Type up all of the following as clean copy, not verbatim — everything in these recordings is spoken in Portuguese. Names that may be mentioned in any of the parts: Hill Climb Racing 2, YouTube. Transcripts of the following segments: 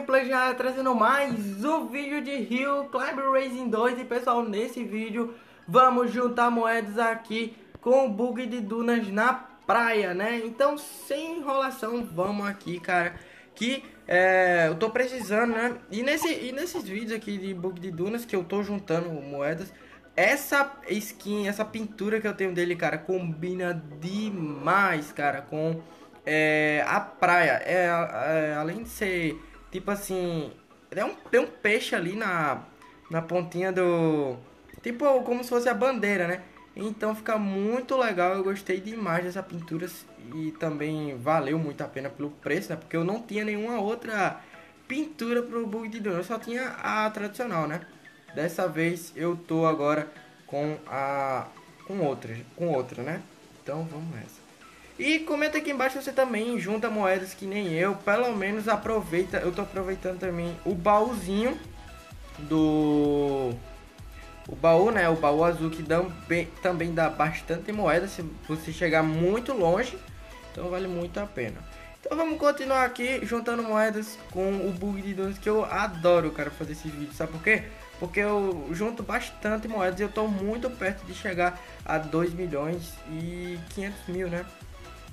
gameplay já trazendo mais um vídeo de Hill Climb Racing 2. E pessoal, nesse vídeo vamos juntar moedas aqui com o bug de dunas na praia, né? Então, sem enrolação, vamos aqui, cara, que eu tô precisando, né? E nesses vídeos aqui de bug de dunas que eu tô juntando moedas, essa skin, essa pintura que eu tenho dele, cara, combina demais, cara, com a praia. Além de ser, tipo assim, tem um peixe ali na pontinha do... tipo, como se fosse a bandeira, né? Então fica muito legal, eu gostei demais dessa pintura e também valeu muito a pena pelo preço, né? Porque eu não tinha nenhuma outra pintura pro bug de drone, eu só tinha a tradicional, né? Dessa vez eu tô agora com outra, né? Então vamos nessa. E comenta aqui embaixo se você também junta moedas que nem eu. Pelo menos aproveita. Eu tô aproveitando também o baúzinho do... o baú, né? O baú azul que também dá bastante moeda se você chegar muito longe. Então vale muito a pena. Então vamos continuar aqui juntando moedas com o bug de donos, que eu adoro, cara, fazer esses vídeos. Sabe por quê? Porque eu junto bastante moedas e eu tô muito perto de chegar a 2.500.000, né?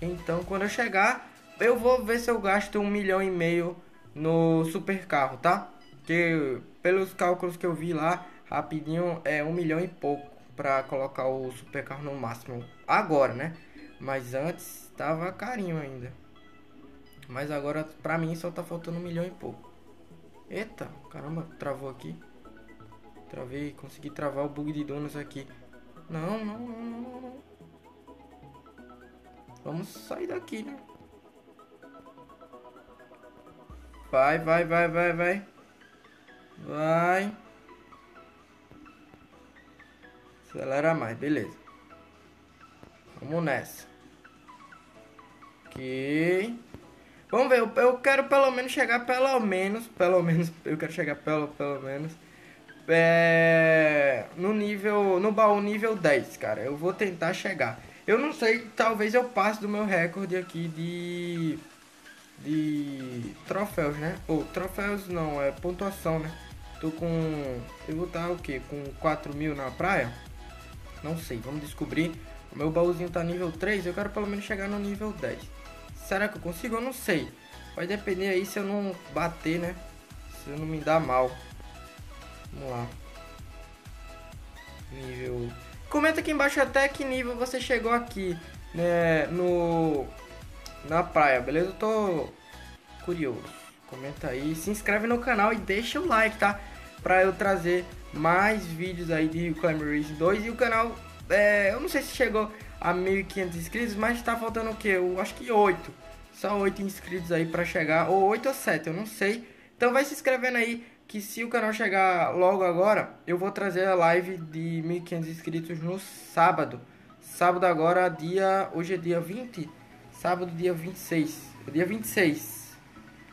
Então, quando eu chegar, eu vou ver se eu gasto 1,5 milhão no super carro, tá? Que pelos cálculos que eu vi lá, rapidinho, é 1,5 milhão pra colocar o super carro no máximo agora, né? Mas antes tava carinho ainda. Mas agora, pra mim, só tá faltando 1,5 milhão. Eita, caramba, travou aqui. Travei, consegui travar o bug de donos aqui. Não. Vamos sair daqui, né? Vai. Acelera mais, beleza. Vamos nessa. Ok. Vamos ver, eu quero pelo menos chegar pelo menos no baú nível 10, cara. Eu vou tentar chegar. Eu não sei, talvez eu passe do meu recorde aqui de troféus, né? Ou troféus não, é pontuação, né? Tô com... eu vou estar o que? Com 4.000 na praia? Não sei, vamos descobrir. O meu baúzinho tá nível 3, eu quero pelo menos chegar no nível 10. Será que eu consigo? Eu não sei. Vai depender aí se eu não bater, né? Se eu não me dar mal. Vamos lá. Nível... comenta aqui embaixo até que nível você chegou aqui, né, na praia, beleza? Eu tô curioso. Comenta aí, se inscreve no canal e deixa o like, tá? Pra eu trazer mais vídeos aí de Hill Climb Racing 2. E o canal, eu não sei se chegou a 1.500 inscritos, mas tá faltando o que? Eu acho que 8. Só 8 inscritos aí pra chegar, ou 8 ou 7, eu não sei. Então vai se inscrevendo aí, que se o canal chegar logo agora, eu vou trazer a live de 1.500 inscritos no sábado. Sábado agora, hoje é dia 20, sábado dia 26. Dia 26.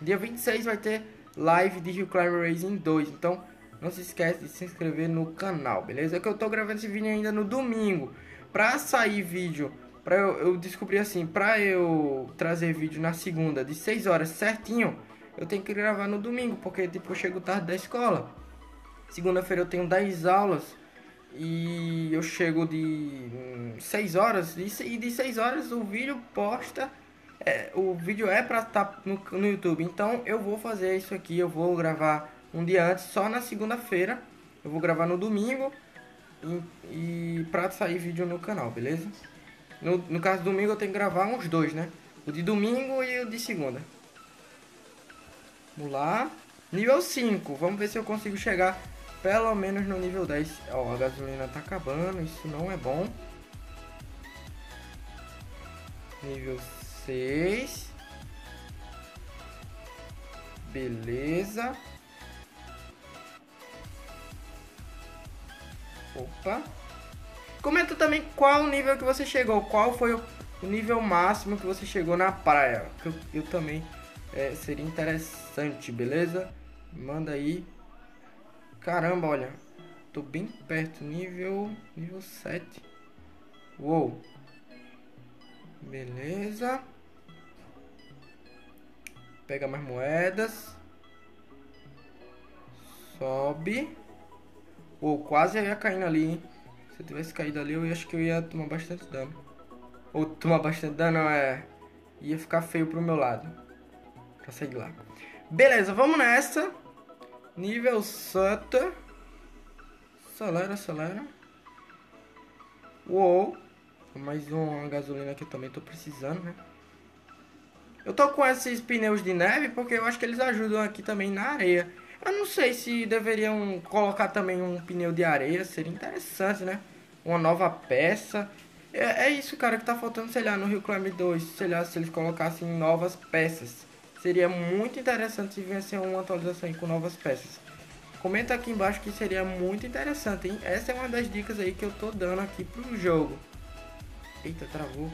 Dia 26 vai ter live de Hill Climb Racing 2, então não se esquece de se inscrever no canal, beleza? É que eu tô gravando esse vídeo ainda no domingo. Pra sair vídeo, pra eu descobrir assim, pra eu trazer vídeo na segunda de 6 horas certinho, eu tenho que gravar no domingo, porque tipo, eu chego tarde da escola. Segunda-feira eu tenho 10 aulas e eu chego de 6 horas. E de 6 horas o vídeo posta, o vídeo é pra estar no YouTube. Então eu vou fazer isso aqui, eu vou gravar um dia antes, só na segunda-feira. Eu vou gravar no domingo e pra sair vídeo no canal, beleza? No caso do domingo eu tenho que gravar uns dois, né? O de domingo e o de segunda. Vamos lá, nível 5, vamos ver se eu consigo chegar pelo menos no nível 10. Ó, a gasolina tá acabando, isso não é bom. Nível 6. Beleza. Opa. Comenta também qual nível que você chegou, qual foi o nível máximo que você chegou na praia, que eu também... seria interessante, beleza? Manda aí. Caramba, olha, tô bem perto, nível 7. Uou. Beleza. Pega mais moedas. Sobe. Ou quase eu ia caindo ali, hein? Se eu tivesse caído ali, eu acho que eu ia tomar bastante dano. Ou tomar bastante dano, não, é... ia ficar feio pro meu lado. Pra sair de lá. Beleza, vamos nessa. Nível Santa. Acelera, acelera. Uou. Mais uma gasolina que eu também tô precisando, né? Eu tô com esses pneus de neve porque eu acho que eles ajudam aqui também na areia. Eu não sei se deveriam colocar também um pneu de areia. Seria interessante, né? Uma nova peça. É isso, cara, que tá faltando, sei lá, no Hill Climb 2. Sei lá, se eles colocassem novas peças. Seria muito interessante se viesse uma atualização aí com novas peças. Comenta aqui embaixo que seria muito interessante, hein? Essa é uma das dicas aí que eu tô dando aqui pro jogo. Eita, travou.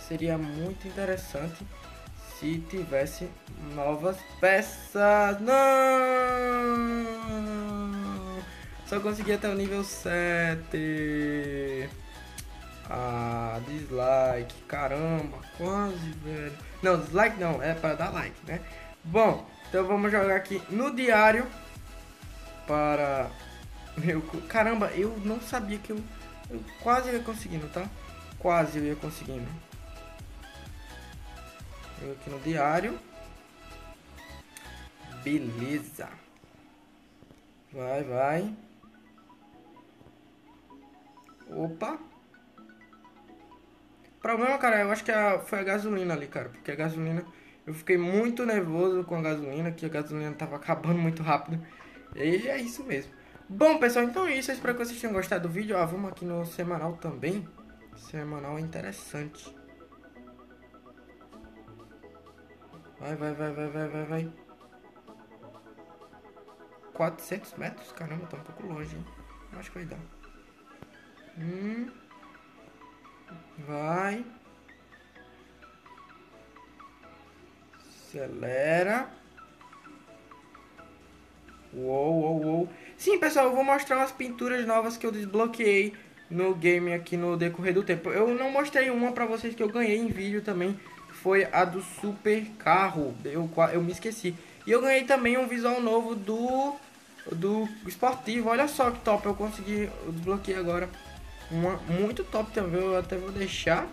Seria muito interessante se tivesse novas peças. Não! Só consegui até o nível 7. Ah, dislike. Caramba, quase, velho. Não, dislike não. É para dar like, né? Bom, então vamos jogar aqui no diário. Para... meu... caramba, eu não sabia que eu quase ia conseguindo, tá? Quase eu ia conseguindo. Eu aqui no diário. Beleza. Vai, vai. Opa. O problema, cara, eu acho que foi a gasolina ali, cara. Porque a gasolina... eu fiquei muito nervoso com a gasolina, que a gasolina tava acabando muito rápido. E é isso mesmo. Bom, pessoal, então é isso. Eu espero que vocês tenham gostado do vídeo. Ah, vamos aqui no semanal também. Semanal é interessante. Vai, vai, vai, vai, vai, vai, vai. 400 metros? Caramba, tá um pouco longe, hein? Acho que vai dar. Vai. Acelera. Uou, uou, uou. Sim, pessoal, eu vou mostrar umas pinturas novas que eu desbloqueei no game aqui no decorrer do tempo. Eu não mostrei uma pra vocês que eu ganhei em vídeo também. Foi a do super carro. Eu me esqueci. E eu ganhei também um visual novo do esportivo. Olha só que top. Eu consegui, eu desbloqueei agora uma muito top também. Eu até vou deixar.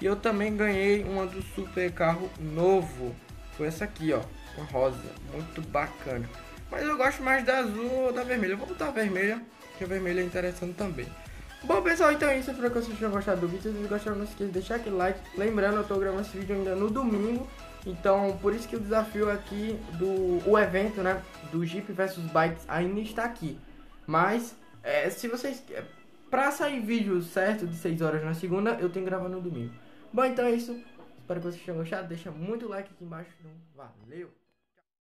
E eu também ganhei uma do super carro novo. Foi essa aqui, ó. Uma rosa. Muito bacana. Mas eu gosto mais da azul ou da vermelha. Eu vou botar a vermelha, porque a vermelha é interessante também. Bom, pessoal, então é isso. Espero que vocês tenham gostado do vídeo. Se vocês gostaram, não se esqueça de deixar aquele like. Lembrando, eu tô gravando esse vídeo ainda no domingo. Então, por isso que o desafio aqui o evento, né, do Jeep versus Bikes ainda está aqui. Mas, se vocês... pra sair vídeo certo de 6 horas na segunda, eu tenho que gravar no domingo. Bom, então é isso. Espero que vocês tenham gostado. Deixa muito like aqui embaixo. Então, valeu!